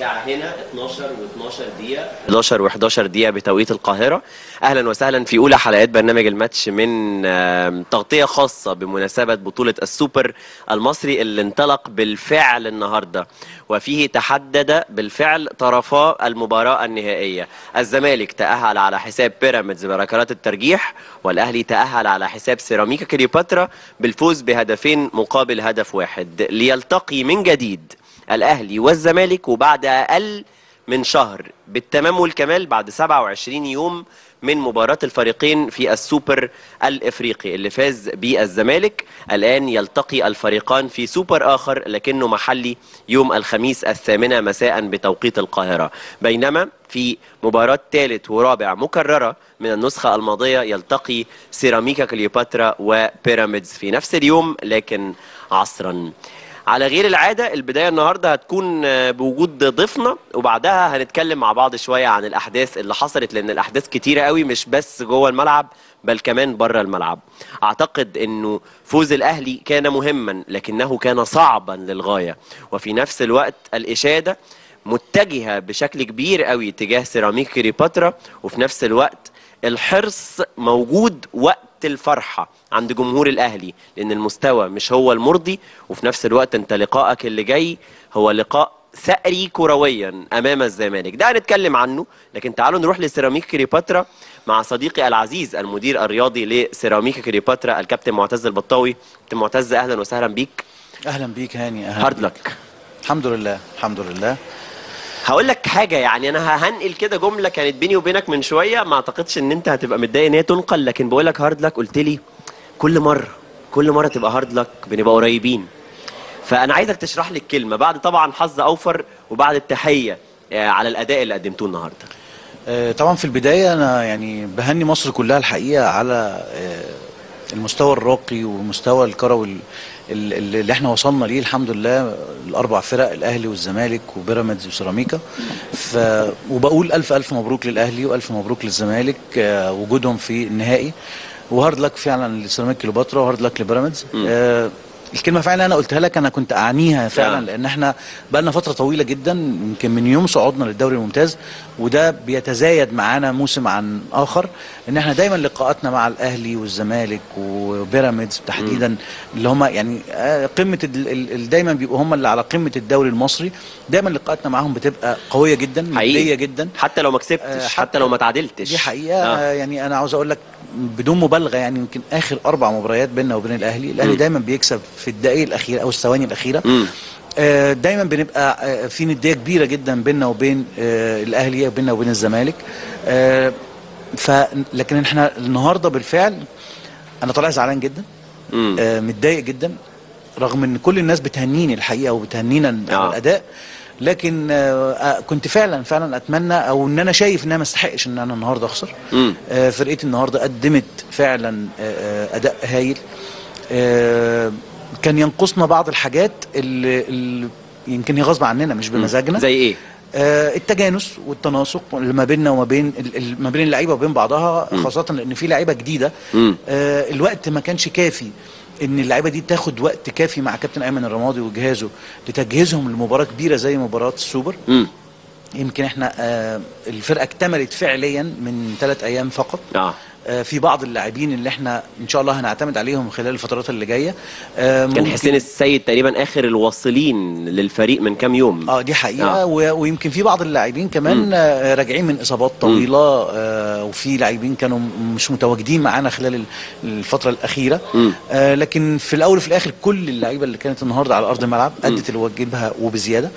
الساعه هنا 11 و11 دقيقه بتوقيت القاهره. اهلا وسهلا في اولى حلقات برنامج الماتش من تغطيه خاصه بمناسبه بطوله السوبر المصري اللي انطلق بالفعل النهارده، وفيه تحدد بالفعل طرفا المباراه النهائيه. الزمالك تاهل على حساب بيراميدز بركلات الترجيح، والاهلي تاهل على حساب سيراميكا كليوباترا بالفوز بهدفين مقابل هدف واحد، ليلتقي من جديد الأهلي والزمالك وبعد أقل من شهر بالتمام والكمال، بعد 27 يوم من مباراة الفريقين في السوبر الإفريقي اللي فاز به الزمالك. الآن يلتقي الفريقان في سوبر آخر لكنه محلي يوم الخميس 8 مساء بتوقيت القاهرة، بينما في مباراة ثالث ورابع مكررة من النسخة الماضية يلتقي سيراميكا كليوباترا وبيراميدز في نفس اليوم لكن عصرا. على غير العادة البداية النهاردة هتكون بوجود ضيفنا، وبعدها هنتكلم مع بعض شوية عن الأحداث اللي حصلت، لأن الأحداث كتيرة قوي مش بس جوه الملعب بل كمان بره الملعب. أعتقد أنه فوز الأهلي كان مهما لكنه كان صعبا للغاية، وفي نفس الوقت الإشادة متجهة بشكل كبير قوي تجاه سيراميكا كليوباترا، وفي نفس الوقت الحرص موجود وقت الفرحة عند جمهور الأهلي لأن المستوى مش هو المرضي، وفي نفس الوقت أنت لقائك اللي جاي هو لقاء ثأري كرويا أمام الزمالك، ده هنتكلم عنه. لكن تعالوا نروح لسيراميكا كليوباترا مع صديقي العزيز المدير الرياضي لسيراميكا كليوباترا الكابتن معتز البطاوي. كابتن معتز أهلا وسهلا بيك. أهلا بيك هاني. هارد لك. الحمد لله الحمد لله. هقول لك حاجه، يعني انا هنقل كده جمله كانت بيني وبينك من شويه، ما اعتقدش ان انت هتبقى متضايق ان هي تنقل، لكن بقول لك هارد لك. قلت لي كل مره تبقى هارد لك بنبقى قريبين، فانا عايزك تشرح لي الكلمه بعد طبعا حظ اوفر وبعد التحيه على الاداء اللي قدمتوه النهارده. طبعا في البدايه انا يعني بهني مصر كلها الحقيقه على المستوى الراقي والمستوى الكروي اللي احنا وصلنا ليه الحمد لله، الاربع فرق الاهلي والزمالك وبيراميدز وسيراميكا. وبقول الف مبروك للاهلي والف مبروك للزمالك وجودهم في النهائي، وهارد لك فعلا لسيراميكا كليوباترا وهارد لك لبيراميدز. الكلمه فعلا انا قلتها لك، انا كنت اعنيها فعلا لان احنا بقى لنا فتره طويله جدا يمكن من يوم صعودنا للدوري الممتاز، وده بيتزايد معانا موسم عن اخر، ان احنا دايما لقاءاتنا مع الاهلي والزمالك وبيراميدز تحديدا اللي هم يعني قمه دايما بيبقوا هم اللي على قمه الدوري المصري، دايما لقاءاتنا معاهم بتبقى قويه جدا ماديه جدا، حتى لو ما كسبتش حتى لو ما تعادلتش. دي حقيقه. يعني انا عاوز اقول لك بدون مبالغه، يعني يمكن اخر 4 مباريات بيننا وبين الاهلي دايما بيكسب في الدقائق الاخيره او الثواني الاخيره. دايما بنبقى في نديه كبيره جدا بيننا وبين الاهلي وبيننا وبين الزمالك. لكن احنا النهارده بالفعل انا طالع زعلان جدا، متضايق جدا، رغم ان كل الناس بتهنيني الحقيقه وبتهنينا على الاداء، لكن كنت فعلا اتمنى او ان انا شايف ان انا ما استحقش ان انا النهارده اخسر. فرقتي النهارده قدمت فعلا اداء هايل. كان ينقصنا بعض الحاجات اللي يمكن هي غصب عننا مش بمزاجنا. زي ايه؟ التجانس والتناسق اللي ما بيننا وما بين ما بين اللعيبه وبين بعضها، خاصه لان في لعيبه جديده. الوقت ما كانش كافي ان اللعيبه دي تاخد وقت كافي مع كابتن ايمن الرمادي وجهازه لتجهيزهم لمباراه كبيره زي مباراه السوبر. يمكن احنا الفرقه اكتملت فعليا من 3 ايام فقط. في بعض اللاعبين اللي احنا ان شاء الله هنعتمد عليهم خلال الفترات اللي جايه. كان حسين السيد تقريبا اخر الواصلين للفريق من كام يوم. دي حقيقه. ويمكن في بعض اللاعبين كمان راجعين من اصابات طويله، وفي لاعبين كانوا مش متواجدين معانا خلال الفتره الاخيره. لكن في الاول وفي الاخر كل اللعيبه اللي كانت النهارده على ارض الملعب ادت اللي واجبها وبزياده،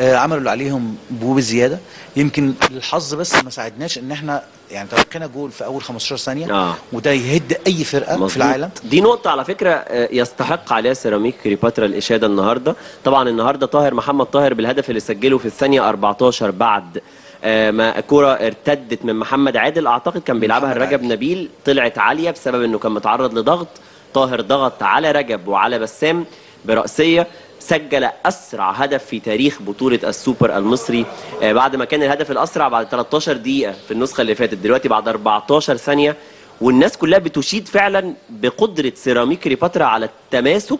عملوا اللي عليهم وبزياده. يمكن الحظ بس ما ساعدناش ان احنا يعني تلقينا جول في اول 15 ثانيه، وده يهد اي فرقه في العالم. دي نقطه على فكره يستحق عليها سيراميكا كليوباترا الاشاده النهارده. طبعا النهارده طاهر محمد طاهر بالهدف اللي سجله في الثانيه 14 بعد ما الكره ارتدت من محمد عادل، اعتقد كان بيلعبها رجب نبيل، طلعت عاليه بسبب انه كان متعرض لضغط. طاهر ضغط على رجب وعلى بسام براسيه، سجل أسرع هدف في تاريخ بطولة السوبر المصري، بعد ما كان الهدف الأسرع بعد 13 دقيقة في النسخة اللي فاتت، دلوقتي بعد 14 ثانية. والناس كلها بتشيد فعلا بقدرة سيراميكا كليوباترا على التماسك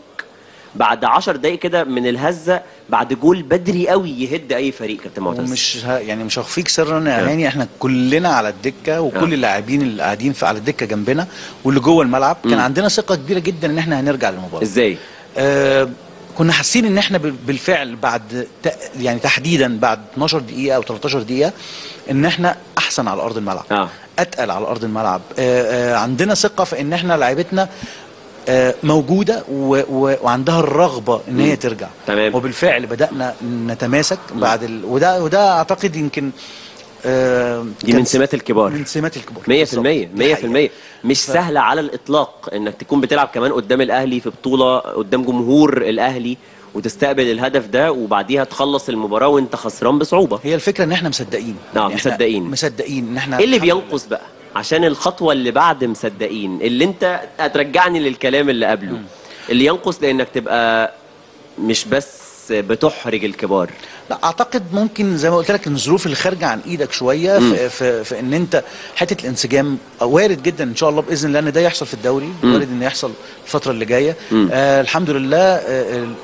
بعد 10 دقايق كده من الهزه بعد جول بدري قوي يهد اي فريق. كابتن معتز مش يعني مش هخفيك سرا يا هاني، احنا كلنا على الدكه وكل اللاعبين اللي قاعدين على الدكه جنبنا واللي جوه الملعب كان عندنا ثقه كبيره جدا ان احنا هنرجع للمباراه. ازاي؟ كنا حاسين ان احنا بالفعل بعد يعني تحديدا بعد 12 دقيقه او 13 دقيقه ان احنا احسن على ارض الملعب، اتقل على ارض الملعب، عندنا ثقه في ان احنا لعيبتنا موجوده وعندها الرغبه ان هي ترجع. تمام. وبالفعل بدانا نتماسك بعد وده اعتقد يمكن دي من سمات الكبار، من سمات الكبار 100%. مش سهله على الاطلاق انك تكون بتلعب كمان قدام الاهلي في بطوله قدام جمهور الاهلي وتستقبل الهدف ده وبعديها تخلص المباراه وانت خسران بصعوبه. هي الفكره ان احنا مصدقين. نعم مصدقين ان احنا ايه اللي بينقص بقى عشان الخطوه اللي بعد مصدقين اللي انت هترجعني للكلام اللي قبله. اللي ينقص لانك تبقى مش بس بتحرج الكبار. لا اعتقد ممكن زي ما قلت لك الظروف اللي خارجه عن ايدك شويه في ان انت حته الانسجام وارد جدا ان شاء الله باذن الله ان ده يحصل في الدوري، وارد ان يحصل الفتره اللي جايه. الحمد لله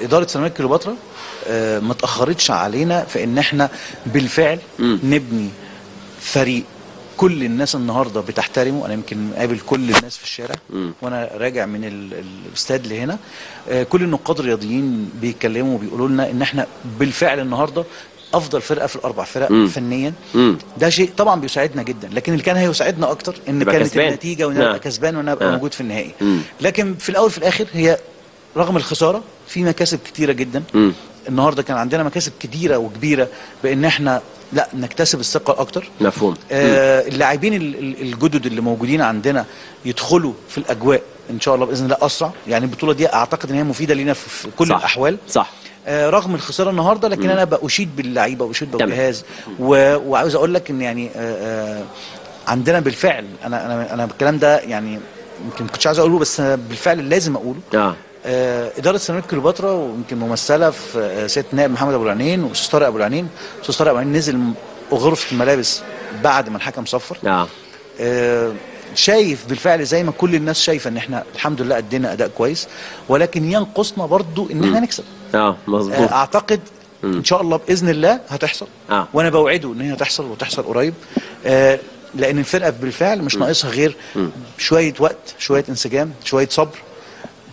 اداره سيراميكا كليوباترا ما اتاخرتش علينا في ان احنا بالفعل نبني فريق كل الناس النهارده بتحترمه. انا يمكن مقابل كل الناس في الشارع وانا راجع من الاستاد لهنا، كل النقاد الرياضيين بيتكلموا وبيقولوا لنا ان احنا بالفعل النهارده افضل فرقه في الاربع فرق فنيا. ده شيء طبعا بيساعدنا جدا، لكن اللي كان هيساعدنا اكتر ان كانت كسبان. النتيجه وان ابقى كسبان وان ابقى موجود في النهائي. لكن في الاول في الاخر هي رغم الخساره في مكاسب كتيره جدا. النهارده كان عندنا مكاسب كتيره وكبيره بان احنا لا نكتسب الثقه اكتر. مفهوم. اللاعبين الجدد اللي موجودين عندنا يدخلوا في الاجواء ان شاء الله باذن الله اسرع، يعني البطوله دي اعتقد ان هي مفيده لينا في كل صح. الاحوال. صح. رغم الخساره النهارده لكن انا بأشيد باللعيبه واشيد بالجهاز وعاوز اقول لك ان يعني عندنا بالفعل انا الكلام ده يعني يمكن ما كنتش عايز اقوله بس بالفعل لازم اقوله. إدارة سيراميكا كليوباترا ويمكن ممثلة في سيادة النائب محمد أبو العنين وأستاذ طارق أبو العنين. أستاذ طارق أبو العنين نزل غرفة الملابس بعد ما الحكم صفر. شايف بالفعل زي ما كل الناس شايفة إن إحنا الحمد لله أدينا أداء كويس، ولكن ينقصنا برضو إن إحنا نكسب. مظبوط. أعتقد إن شاء الله بإذن الله هتحصل. وأنا بوعده إن هي هتحصل وتحصل قريب. لأن الفرقة بالفعل مش ناقصها غير شوية وقت، شوية انسجام، شوية صبر.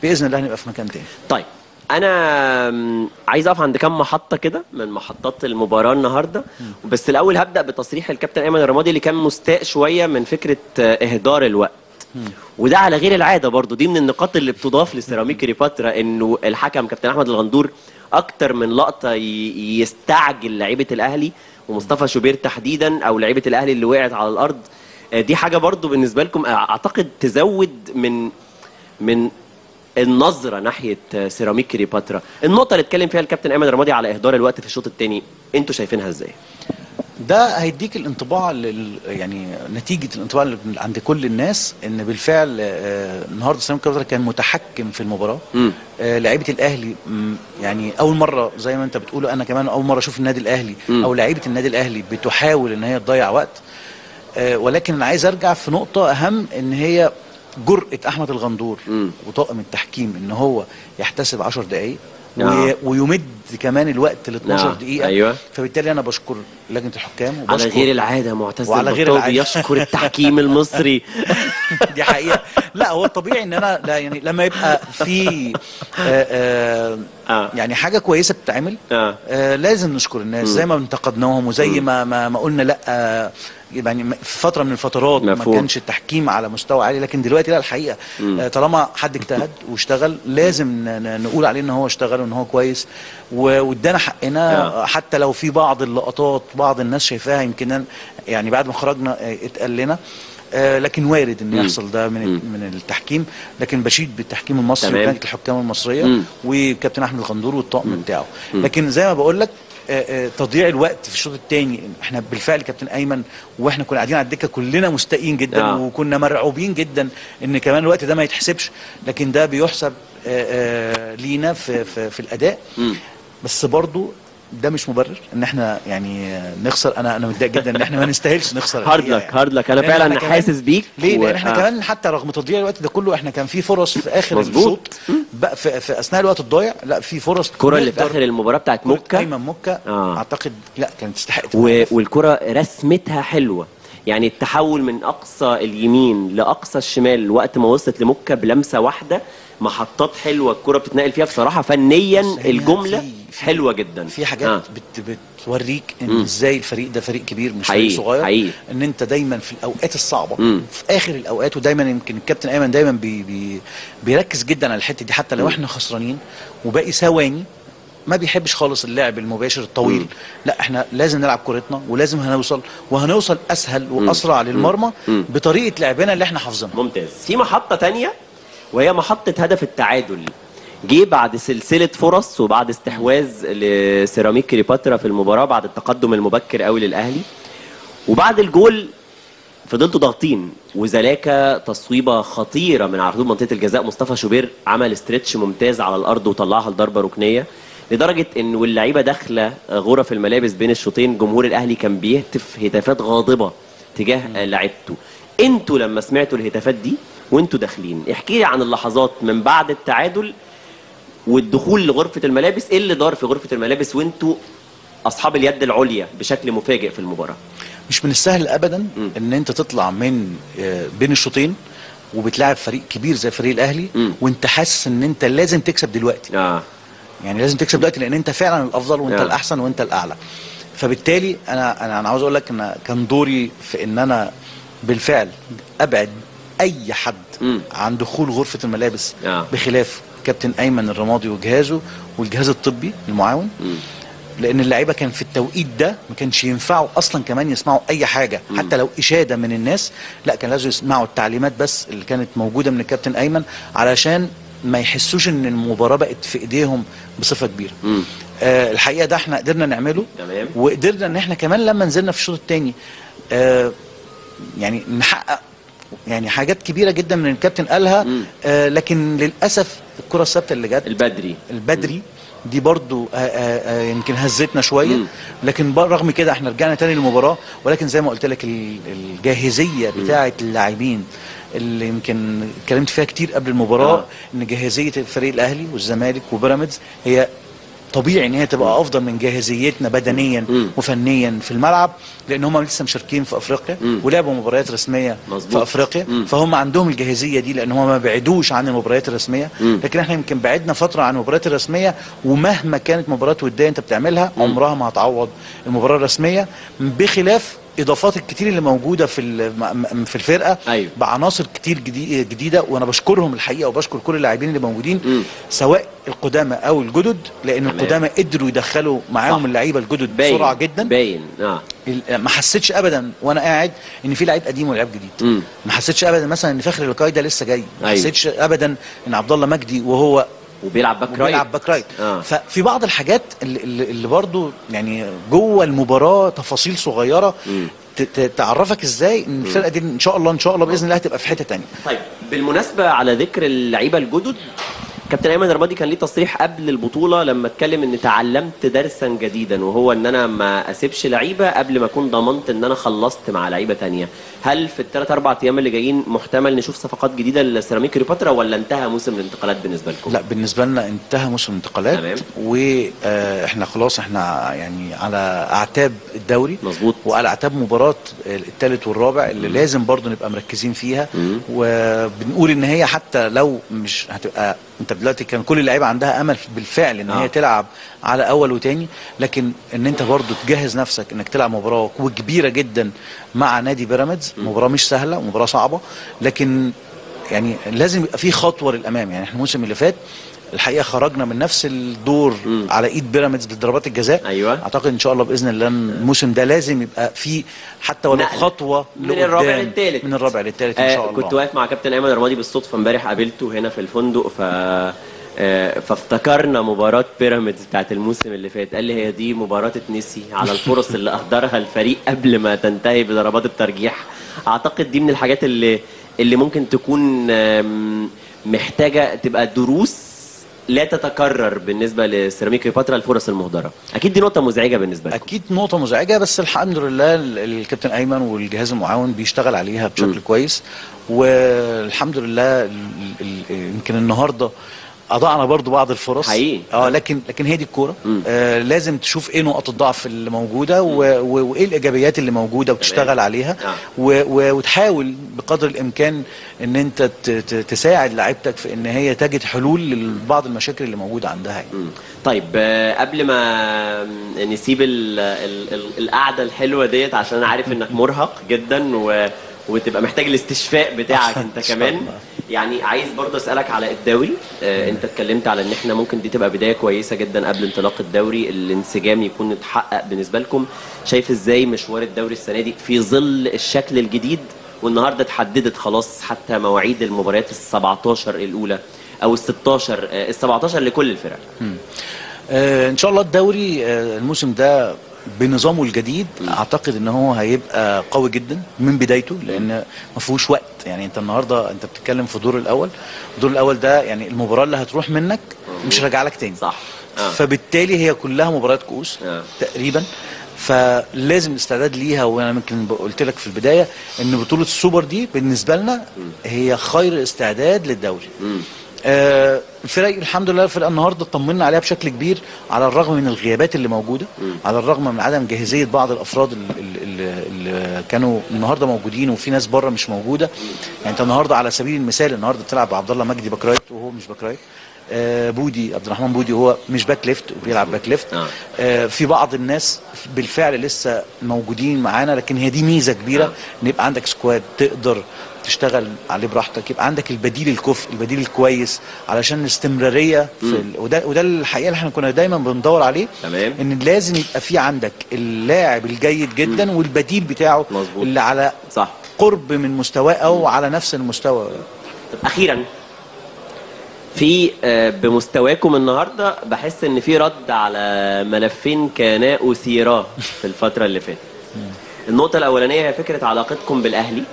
باذن الله هنبقى في مكان تاني. طيب انا عايز اقف عند كام محطه كده من محطات المباراه النهارده، بس الاول هبدا بتصريح الكابتن ايمن الرمادي اللي كان مستاء شويه من فكره اهدار الوقت. وده على غير العاده برضو، دي من النقاط اللي بتضاف لسيراميكا كليوباترا، انه الحكم كابتن احمد الغندور اكتر من لقطه يستعجل لعيبه الاهلي ومصطفى شوبير تحديدا او لعيبه الاهلي اللي وقعت على الارض. دي حاجه برضو بالنسبه لكم اعتقد تزود من النظرة ناحية سيراميكا كليوباترا. النقطة اللي اتكلم فيها الكابتن أيمن الرمادي على إهدار الوقت في الشوط الثاني، أنتوا شايفينها إزاي؟ ده هيديك الانطباع يعني نتيجة الانطباع اللي عند كل الناس إن بالفعل النهارده سيراميكا كليوباترا كان متحكم في المباراة. لعيبة الأهلي يعني أول مرة زي ما أنت بتقول، أنا كمان أول مرة أشوف النادي الأهلي أو لعيبة النادي الأهلي بتحاول إن هي تضيع وقت. ولكن أنا عايز أرجع في نقطة أهم، إن هي جرأة أحمد الغندور وطاقم التحكيم إن هو يحتسب 10 دقايق ويمد كمان الوقت ل 12 دقيقة. أيوة. فبالتالي أنا بشكر لجنة الحكام على غير العادة. معتز البطاوي يشكر التحكيم المصري. دي حقيقة. لا هو الطبيعي إن أنا لا يعني لما يبقى في يعني حاجة كويسة بتتعمل لازم نشكر الناس زي ما انتقدناهم وزي ما قلنا لأ. يعني في فتره من الفترات ما كانش التحكيم على مستوى عالي، لكن دلوقتي لا الحقيقه طالما حد اجتهد واشتغل لازم نقول عليه ان هو اشتغل وان هو كويس وادانا حقنا. حتى لو في بعض اللقطات بعض الناس شايفاها يمكن يعني بعد ما خرجنا اتقال لنا، لكن وارد ان يحصل ده من التحكيم. لكن بشيد بالتحكيم المصري وكانت الحكام المصريه وكابتن احمد الغندور والطاقم بتاعه. لكن زي ما بقول لك تضييع الوقت في الشوط الثاني، احنا بالفعل كابتن ايمن واحنا كنا قاعدين على الدكه كلنا مستائين جدا وكنا مرعوبين جدا ان كمان الوقت ده ما يتحسبش، لكن ده بيحسب لينا في الاداء. بس برضو ده مش مبرر ان احنا يعني نخسر. انا متضايق جدا ان احنا ما نستاهلش نخسر. هارد لك هارد لك، انا فعلا حاسس بيك. ليه؟ لان احنا كمان حتى رغم تضييع الوقت ده كله احنا كان في فرص في اخر الشوط بقى، في اثناء الوقت الضايع لا في فرص. الكره اللي في اخر المباراه بتاعت مكه، ايمن مكه اعتقد لا كانت تستحق، والكره رسمتها حلوه، يعني التحول من اقصى اليمين لاقصى الشمال وقت ما وصلت لمكه بلمسه واحده، محطات حلوه الكره بتتنقل فيها بصراحه فنيا الجمله حلوه جدا. في حاجات بتوريك ان ازاي الفريق ده فريق كبير مش فريق صغير، ان انت دايما في الاوقات الصعبه في اخر الاوقات، ودايما يمكن الكابتن ايمن دايما بيركز جدا على الحته دي، حتى لو احنا خسرانين وباقي ثواني ما بيحبش خالص اللعب المباشر الطويل، لا احنا لازم نلعب كورتنا ولازم هنوصل اسهل واسرع للمرمى بطريقه لعبنا اللي احنا حافظينها. ممتاز. في محطه ثانيه وهي محطه هدف التعادل، جه بعد سلسله فرص وبعد استحواذ لسيراميك كليوباترا في المباراه بعد التقدم المبكر قوي للاهلي، وبعد الجول فضلتوا ضاغطين وزلاكه تصويبه خطيره من على حدود منطقه الجزاء، مصطفى شوبير عمل استرتش ممتاز على الارض وطلعها لضربه ركنيه، لدرجه ان واللعيبه داخله غرف الملابس بين الشوطين جمهور الاهلي كان بيهتف هتافات غاضبه تجاه لعيبته. انتوا لما سمعتوا الهتافات دي وانتوا داخلين، احكي لي عن اللحظات من بعد التعادل والدخول لغرفه الملابس، ايه اللي دار في غرفه الملابس وانتوا اصحاب اليد العليا بشكل مفاجئ في المباراه؟ مش من السهل ابدا ان انت تطلع من بين الشوطين وبتلاعب فريق كبير زي فريق الاهلي وانت حاسس ان انت لازم تكسب دلوقتي. يعني لازم تكسب دلوقتي لان انت فعلا الافضل وانت الاحسن وانت الاعلى. فبالتالي انا عاوز اقول لك ان كان دوري في ان انا بالفعل ابعد اي حد عن دخول غرفه الملابس بخلاف كابتن ايمن الرمادي وجهازه والجهاز الطبي المعاون، لان اللعيبه كان في التوقيت ده ما كانش ينفعوا اصلا كمان يسمعوا اي حاجه حتى لو اشاده من الناس، لا كان لازم يسمعوا التعليمات بس اللي كانت موجوده من الكابتن ايمن علشان ما يحسوش ان المباراه بقت في ايديهم بصفه كبيره. الحقيقه ده احنا قدرنا نعمله، وقدرنا ان احنا كمان لما نزلنا في الشوط الثاني يعني نحقق يعني حاجات كبيره جدا من الكابتن قالها، لكن للاسف الكره الثابته اللي جت البدري دي برضو يمكن هزتنا شويه، لكن رغم كده احنا رجعنا تاني للمباراه، ولكن زي ما قلت لك الجاهزيه بتاعه اللاعبين اللي يمكن اتكلمت فيها كتير قبل المباراه، ان جاهزيه فريق الاهلي والزمالك وبيراميدز هي طبيعي ان هي تبقى افضل من جاهزيتنا بدنيا وفنيا في الملعب، لان هم لسه مشاركين في افريقيا ولعبوا مباريات رسميه في افريقيا، فهم عندهم الجاهزيه دي لان هم ما بعدوش عن المباريات الرسميه، لكن احنا يمكن بعدنا فتره عن المباريات الرسميه، ومهما كانت مباراه وديه انت بتعملها عمرها ما هتعوض المباراه الرسميه بخلاف اضافات الكتير اللي موجوده في الفرقه بعناصر كتير جديده، وانا بشكرهم الحقيقه وبشكر كل اللاعبين اللي موجودين سواء القدامى او الجدد، لان القدامى قدروا يدخلوا معاهم اللعيبه الجدد بسرعه جدا. ما حسيتش ابدا وانا قاعد ان في لعيب قديم ولعيب جديد، ما حسيتش ابدا مثلا ان فخري الوكايدة لسه جاي، ما حسيتش ابدا ان عبد الله مجدي وهو وبيلعب باك رايت. ففي بعض الحاجات اللي برضو يعني جوه المباراه تفاصيل صغيره تعرفك ازاي ان الفرقه دي ان شاء الله باذن الله هتبقى في حته ثانيه. طيب بالمناسبه على ذكر اللعيبه الجدد، كابتن ايمن الرمادي كان ليه تصريح قبل البطوله لما اتكلم ان تعلمت درسا جديدا، وهو ان انا ما اسيبش لعيبه قبل ما اكون ضمنت ان انا خلصت مع لعيبه ثانيه. هل في الثلاث اربع ايام اللي جايين محتمل نشوف صفقات جديده لسيراميك كليوباترا ولا انتهى موسم الانتقالات بالنسبه لكم؟ لا بالنسبه لنا انتهى موسم الانتقالات. تمام. واحنا خلاص احنا يعني على اعتاب الدوري. مظبوط. وعلى اعتاب مباراه الثالث والرابع اللي لازم برضو نبقى مركزين فيها، وبنقول ان هي حتى لو مش هتبقى انت دلوقتي كان كل اللعيبه عندها امل بالفعل ان هي تلعب على اول وتاني، لكن ان انت برضو تجهز نفسك انك تلعب مباراه وكبيره جدا مع نادي بيراميدز، مباراه مش سهله ومباراه صعبه، لكن يعني لازم يبقى في خطوه للامام. يعني احنا الموسم اللي فات الحقيقه خرجنا من نفس الدور على ايد بيراميدز بضربات الجزاء. اعتقد ان شاء الله باذن الله الموسم ده لازم يبقى في حتى ولو خطوه من الرابع للثالث ان شاء الله. كنت واقف مع كابتن ايمن الرمادي بالصدفه امبارح، قابلته هنا في الفندق فافتكرنا مباراه بيراميدز بتاعت الموسم اللي فات، قال لي هي دي مباراه تتنسي على الفرص اللي اهدرها الفريق قبل ما تنتهي بضربات الترجيح. اعتقد دي من الحاجات اللي ممكن تكون محتاجه تبقى دروس لا تتكرر بالنسبه لسيراميكا كليوباترا الفرص المهدره، اكيد دي نقطه مزعجه بالنسبه لكم. اكيد نقطه مزعجه، بس الحمد لله الكابتن ايمن والجهاز المعاون بيشتغل عليها بشكل كويس، والحمد لله يمكن النهارده اضعنا برضو بعض الفرص حقيقي. لكن هي دي الكوره، لازم تشوف ايه نقط الضعف اللي موجوده وايه الايجابيات اللي موجوده وتشتغل عليها وتحاول بقدر الامكان ان انت تساعد لاعيبتك في ان هي تجد حلول لبعض المشاكل اللي موجوده عندها يعني. طيب قبل ما نسيب القعده الحلوه ديت، عشان انا عارف انك مرهق جدا وتبقى محتاج الاستشفاء بتاعك انت كمان، يعني عايز برضه اسالك على الدوري. انت اتكلمت على ان احنا ممكن دي تبقى بدايه كويسه جدا قبل انطلاق الدوري، الانسجام يكون اتحقق بالنسبه لكم. شايف ازاي مشوار الدوري السنه دي في ظل الشكل الجديد، والنهارده اتحددت خلاص حتى مواعيد المباريات ال17 الاولى او ال16 ال17 لكل الفرق؟ ان شاء الله الدوري الموسم ده بنظامه الجديد اعتقد ان هو هيبقى قوي جدا من بدايته، لان ما فيهوش وقت. يعني انت النهارده انت بتتكلم في الدور الاول، الدور الاول ده يعني المباراه اللي هتروح منك مش راجعه لك تاني، صح؟ فبالتالي هي كلها مباريات كؤوس تقريبا، فلازم الاستعداد ليها. وانا يمكن قلت لك في البدايه ان بطوله السوبر دي بالنسبه لنا هي خير استعداد للدوري. الفرق الحمد لله الفرقه النهارده اطمنا عليها بشكل كبير، على الرغم من الغيابات اللي موجوده، على الرغم من عدم جاهزيه بعض الافراد اللي كانوا النهارده موجودين، وفي ناس بره مش موجوده. يعني انت النهارده على سبيل المثال النهارده بتلعب بعبد الله مجدي باك رايت وهو مش باك رايت، بودي عبد الرحمن بودي هو مش باك ليفت وبيلعب باك ليفت. في بعض الناس بالفعل لسه موجودين معانا، لكن هي دي ميزه كبيره ان يبقى عندك سكواد تقدر تشتغل عليه براحتك، يبقى عندك البديل الكفء، البديل الكويس، علشان الاستمراريه في وده الحقيقه اللي احنا كنا دايما بندور عليه. تمام. ان لازم يبقى في عندك اللاعب الجيد جدا والبديل بتاعه مزبوط. اللي على صح. قرب من مستواه او على نفس المستوى. طب اخيرا في بمستواكم النهارده بحس ان في رد على ملفين كانا اثيرا في الفتره اللي فاتت. النقطه الاولانيه هي فكره علاقتكم بالاهلي،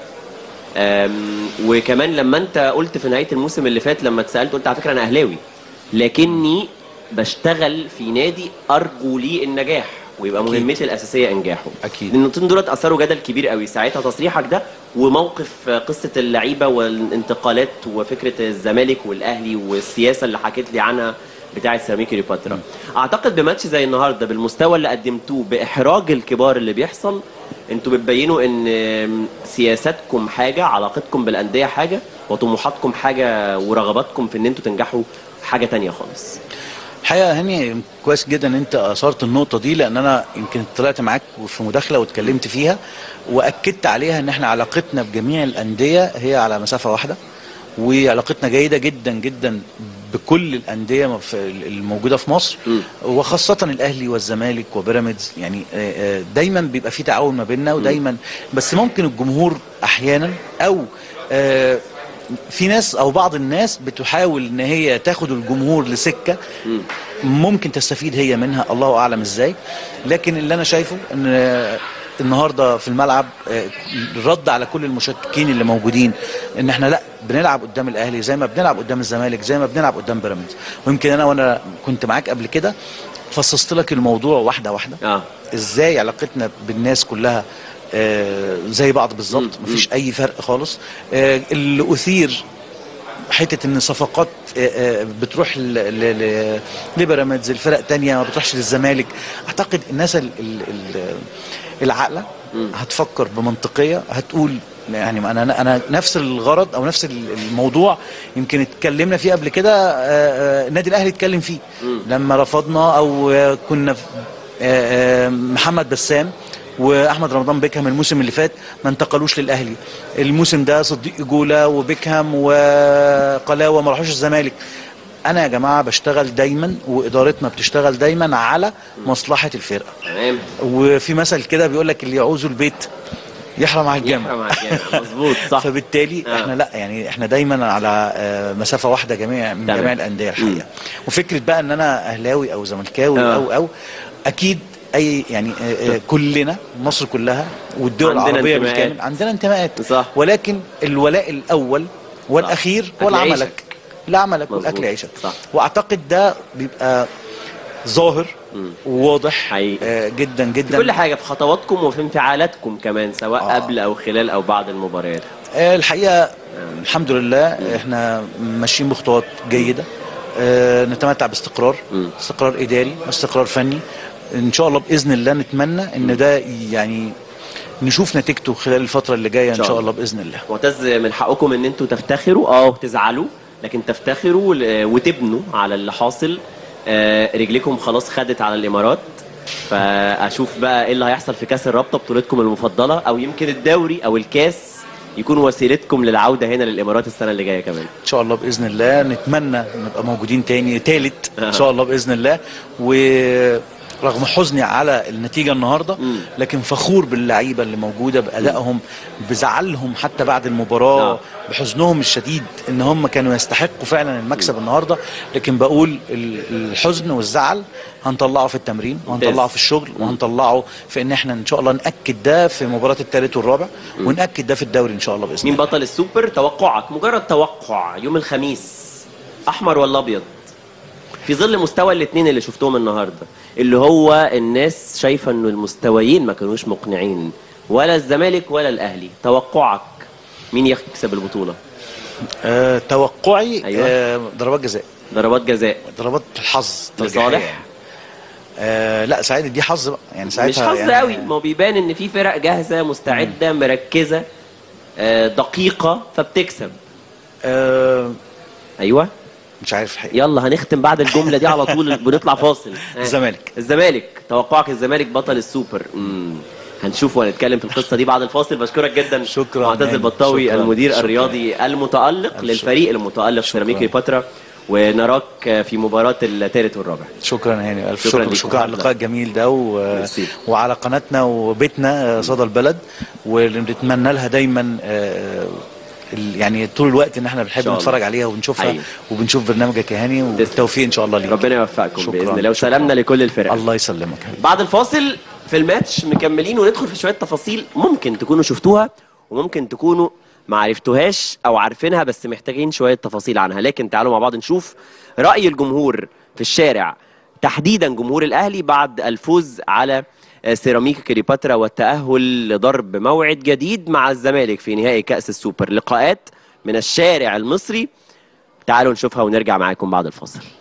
وكمان لما انت قلت في نهايه الموسم اللي فات لما اتسالت قلت على فكره انا اهلاوي لكني بشتغل في نادي ارجو ليه النجاح ويبقى مهمتي الاساسيه انجاحه. اكيد النقطتين دول اثروا جدل كبير قوي ساعتها، تصريحك ده وموقف قصه اللعيبه والانتقالات وفكره الزمالك والاهلي والسياسه اللي حكيت لي عنها بتاعه سيراميكا كليوباترا. اعتقد بماتش زي النهارده بالمستوى اللي قدمتوه باحراج الكبار اللي بيحصل، انتوا بتبينوا ان سياساتكم حاجه، علاقتكم بالانديه حاجه، وطموحاتكم حاجه، ورغباتكم في ان انتوا تنجحوا حاجه ثانيه خالص. الحقيقه هاني كويس جدا ان انت اثرت النقطه دي، لان انا يمكن طلعت معاك في مداخله واتكلمت فيها واكدت عليها ان احنا علاقتنا بجميع الانديه هي على مسافه واحده، وعلاقتنا جيده جدا جدا بكل الانديه الموجوده في مصر، وخاصه الاهلي والزمالك وبيراميدز. يعني دايما بيبقى في تعاون ما بيننا، ودايما بس ممكن الجمهور احيانا او في ناس او بعض الناس بتحاول ان هي تاخد الجمهور لسكه ممكن تستفيد هي منها، الله اعلم ازاي. لكن اللي انا شايفه ان النهارده في الملعب الرد على كل المشككين اللي موجودين ان احنا لا بنلعب قدام الاهلي زي ما بنلعب قدام الزمالك، زي ما بنلعب قدام بيراميدز. ويمكن انا وانا كنت معاك قبل كده فصصت لك الموضوع واحده واحده ازاي علاقتنا بالناس كلها زي بعض بالظبط، مفيش اي فرق خالص. اللي اثير حته ان صفقات بتروح لبيراميدز، الفرق تانية ما بتروحش للزمالك. اعتقد الناس العاقله هتفكر بمنطقيه، هتقول يعني انا نفس الغرض او نفس الموضوع يمكن اتكلمنا فيه قبل كده، النادي الاهلي اتكلم فيه لما رفضنا او كنا محمد بسام واحمد رمضان بيكهام الموسم اللي فات ما انتقلوش للاهلي، الموسم ده صديق جولة وبيكهام وقلاوه ما راحوش الزمالك. انا يا جماعه بشتغل دايما وادارتنا بتشتغل دايما على مصلحه الفرقه. تمام. وفي مثل كده بيقول لك اللي يعوز البيت يحرم على الجامع. يحرم على الجامع، مظبوط صح. فبالتالي احنا لا يعني احنا دايما على مسافه واحده جميع من جميع الانديه الحقيقه. وفكره بقى ان انا اهلاوي او زملكاوي او اكيد اي يعني كلنا مصر كلها والدول العربيه بالكامل عندنا انتماءات، ولكن الولاء الاول والاخير هو لعملك. لا عمل يكون اكل عيشك. واعتقد ده بيبقى ظاهر وواضح جدا جدا في كل حاجه، في خطواتكم وفي انفعالاتكم كمان، سواء قبل او خلال او بعد المباريات. الحقيقه الحمد لله احنا ماشيين بخطوات جيده، نتمتع باستقرار، استقرار اداري، استقرار فني ان شاء الله باذن الله. نتمنى ان ده يعني نشوف نتيجته خلال الفتره اللي جايه ان شاء الله باذن الله. معتز، من حقكم ان انتوا تفتخروا وتزعلوا، لكن تفتخروا وتبنوا على اللي حاصل. رجليكم خلاص خدت على الامارات، فاشوف بقى ايه اللي هيحصل في كاس الرابطه، بطولتكم المفضله، او يمكن الدوري او الكاس يكون وسيلتكم للعوده هنا للامارات السنه اللي جايه كمان ان شاء الله باذن الله. نتمنى نبقى موجودين تاني تالت ان شاء الله باذن الله. ورغم حزني على النتيجه النهارده لكن فخور باللعيبه اللي موجوده، بادائهم، بزعلهم حتى بعد المباراه، بحزنهم الشديد ان هم كانوا يستحقوا فعلا المكسب النهارده، لكن بقول الحزن والزعل هنطلعه في التمرين وهنطلعه في الشغل وهنطلعه في ان احنا ان شاء الله ناكد ده في مباراه الثالث والرابع وناكد ده في الدوري ان شاء الله باذن الله. مين بطل السوبر توقعك؟ مجرد توقع يوم الخميس، احمر ولا ابيض؟ في ظل مستوى الاثنين اللي شفتهم النهارده، اللي هو الناس شايفه انه المستويين ما كانوش مقنعين، ولا الزمالك ولا الاهلي، توقعك مين يكسب البطوله؟ توقعي أيوة. ضربات جزاء. ضربات جزاء، ضربات الحظ لصالح. لا سعيد، دي حظ بقى يعني، ساعتها مش حظ يعني قوي، ما بيبان ان في فرق جاهزه مستعده مركزه دقيقه فبتكسب. ايوه مش عارف الحقيقه. يلا هنختم بعد الجمله دي على طول بنطلع فاصل. الزمالك. الزمالك توقعك الزمالك بطل السوبر. هنشوف وهنتكلم في القصه دي بعد الفاصل. بشكرك جدا. شكرا معتز البطاوي، شكرا. المدير شكرا. الرياضي المتالق للفريق المتالق سيراميكا كليوباترا، ونراك في مباراه الثالث والرابع. شكرا هاني، الف شكرا. شكرا على اللقاء الجميل ده وعلى قناتنا وبيتنا صدى البلد، ونتمنى لها دايما يعني طول الوقت ان احنا بنحب نتفرج عليها ونشوفها وبنشوف برنامجك يا هاني، والتوفيق ان شاء الله ليك. ربنا يوفقكم باذن الله، وسلامنا لكل الفرق. الله يسلمك. بعد الفاصل في الماتش مكملين، وندخل في شويه تفاصيل ممكن تكونوا شفتوها وممكن تكونوا ما عرفتوهاش او عارفينها بس محتاجين شويه تفاصيل عنها، لكن تعالوا مع بعض نشوف راي الجمهور في الشارع، تحديدا جمهور الاهلي بعد الفوز على سيراميكا كليوباترا والتاهل لضرب موعد جديد مع الزمالك في نهائي كاس السوبر. لقاءات من الشارع المصري، تعالوا نشوفها ونرجع معاكم بعد الفاصل.